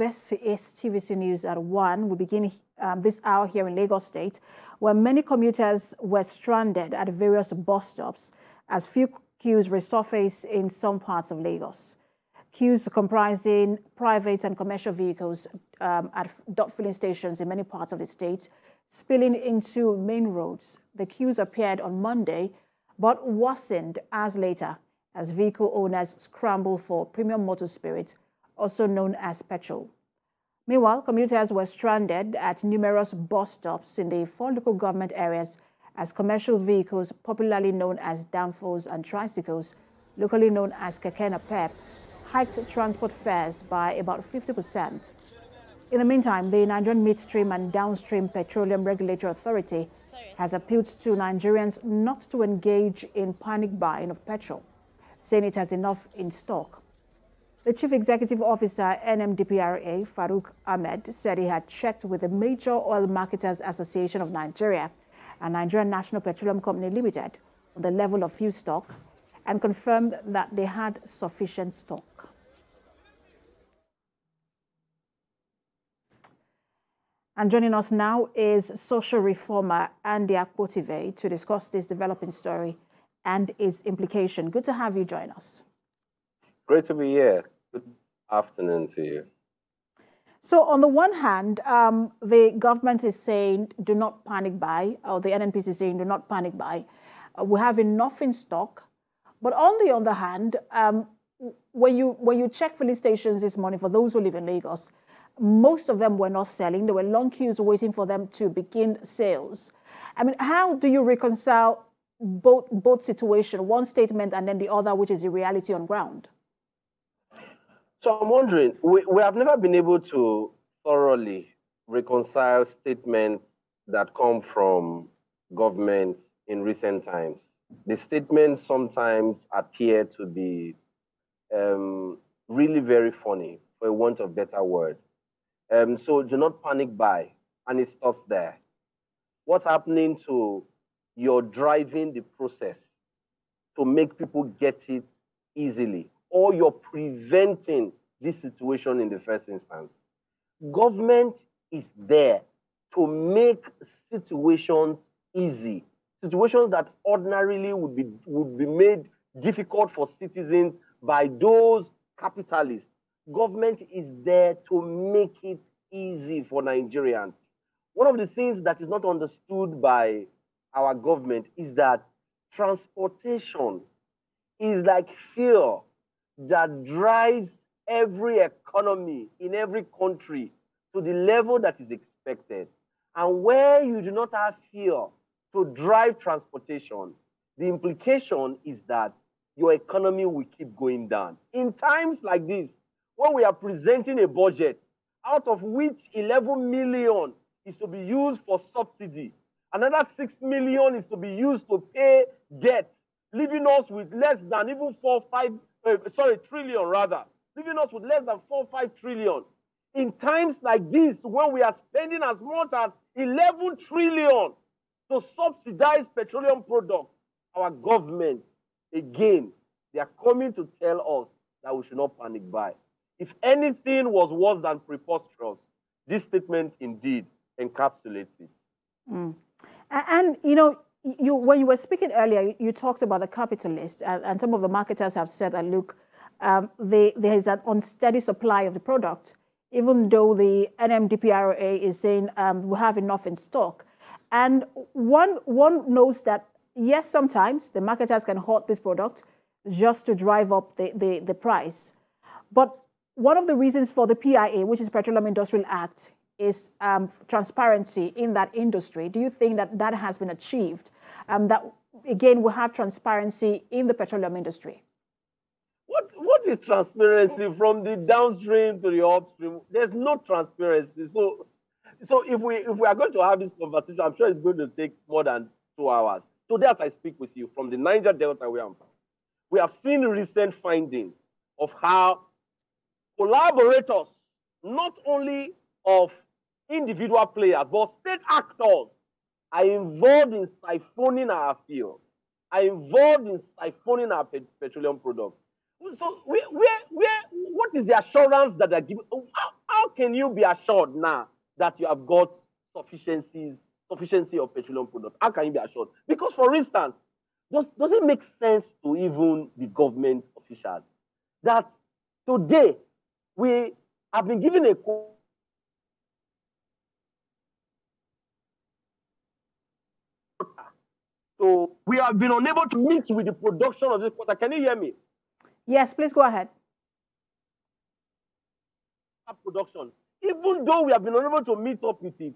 This is TVC News at 1. We begin this hour here in Lagos State, where many commuters were stranded at various bus stops as few queues resurface in some parts of Lagos. Queues comprising private and commercial vehicles at dot filling stations in many parts of the state, spilling into main roads. The queues appeared on Monday, but worsened hours later as vehicle owners scramble for premium motor spirit, also known as petrol. Meanwhile, commuters were stranded at numerous bus stops in the four local government areas as commercial vehicles, popularly known as danfos and tricycles, locally known as keke napep, hiked transport fares by about 50%. In the meantime, the Nigerian Midstream and Downstream Petroleum Regulatory Authority has appealed to Nigerians not to engage in panic buying of petrol, saying it has enough in stock. The Chief Executive Officer, NMDPRA, Farouk Ahmed, said he had checked with the Major Oil Marketers Association of Nigeria and Nigerian National Petroleum Company Limited on the level of fuel stock and confirmed that they had sufficient stock. And joining us now is social reformer Andy Akpotive to discuss this developing story and its implication. Good to have you join us. Great to be here. Good afternoon to you. So on the one hand, the government is saying, do not panic buy, or the NNPC is saying, do not panic buy. We have enough in stock. But on the other hand, when you check filling stations this morning, for those who live in Lagos, most of them were not selling. There were long queues waiting for them to begin sales. I mean, how do you reconcile both situations, one statement and then the other, which is the reality on ground? So I'm wondering, we have never been able to thoroughly reconcile statements that come from government in recent times. The statements sometimes appear to be really very funny, for want of a better word. So do not panic buy, and it stops there. What's happening to you're driving the process to make people get it easily, or you're preventing this situation in the first instance. Government is there to make situations easy, situations that ordinarily would be made difficult for citizens by those capitalists. Government is there to make it easy for Nigerians. One of the things that is not understood by our government is that transportation is like fuel that drives every economy in every country to the level that is expected. And where you do not have fuel to drive transportation, the implication is that your economy will keep going down. In times like this, when we are presenting a budget out of which 11 million is to be used for subsidy, another 6 million is to be used to pay debt, leaving us with less than even 4 or 5 trillion. In times like this, when we are spending as much as 11 trillion to subsidize petroleum products, our government, again, they are coming to tell us that we should not panic buy. If anything was worse than preposterous, this statement indeed encapsulates it. Mm. And, you know, when you were speaking earlier, you talked about the capitalists, and some of the marketers have said that, look, there is an unsteady supply of the product, even though the NMDPRA is saying we have enough in stock. And one knows that, yes, sometimes the marketers can hoard this product just to drive up the price. But one of the reasons for the PIA, which is Petroleum Industrial Act, is transparency in that industry. Do you think that that has been achieved? That, again, we'll have transparency in the petroleum industry? What is transparency from the downstream to the upstream? There's no transparency. So if we are going to have this conversation, I'm sure it's going to take more than 2 hours. Today, as I speak with you, from the Niger Delta where I'm from, we have seen recent findings of how collaborators, not only of individual players, but state actors, are involved in siphoning our fuel, are involved in siphoning our petroleum products. So what is the assurance that they're giving? how can you be assured now that you have got sufficiency of petroleum products? How can you be assured? Because, for instance, does it make sense to even the government officials that today we have been given a quote . So we have been unable to meet with the production of this quota. Can you hear me? Yes, please go ahead. Production. Even though we have been unable to meet up with it,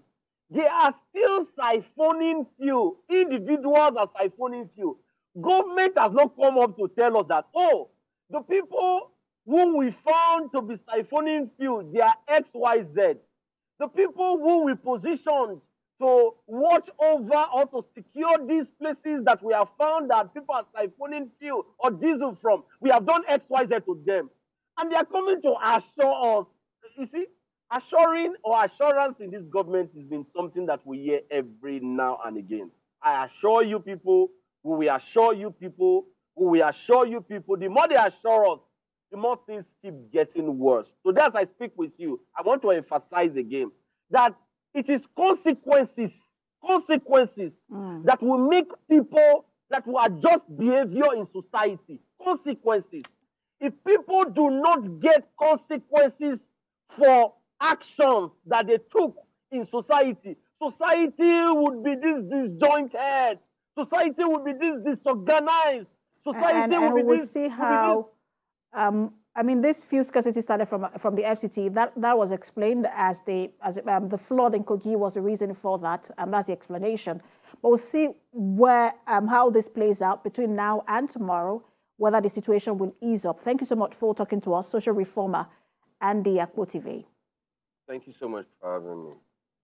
they are still siphoning fuel. Individuals are siphoning fuel. Government has not come up to tell us that, oh, the people whom we found to be siphoning fuel, they are XYZ. The people who we positioned to watch over or to secure these places that we have found that people are siphoning fuel or diesel from, we have done XYZ to them. And they are coming to assure us. You see, assuring or assurance in this government has been something that we hear every now and again. I assure you people, we assure you people, we assure you people. The more they assure us, the more things keep getting worse. So as I speak with you, I want to emphasize again that it is consequences that will make people, that will adjust behavior in society. Consequences. If people do not get consequences for actions that they took in society, society would be this disjointed. Society would be this disorganized. Society would be this... And we'll see how... I mean, this fuel scarcity started from the FCT. That was explained as the flood in Kogi was the reason for that, and that's the explanation. But we'll see where how this plays out between now and tomorrow, whether the situation will ease up. Thank you so much for talking to us, social reformer Andy Akpotive. Thank you so much for having me.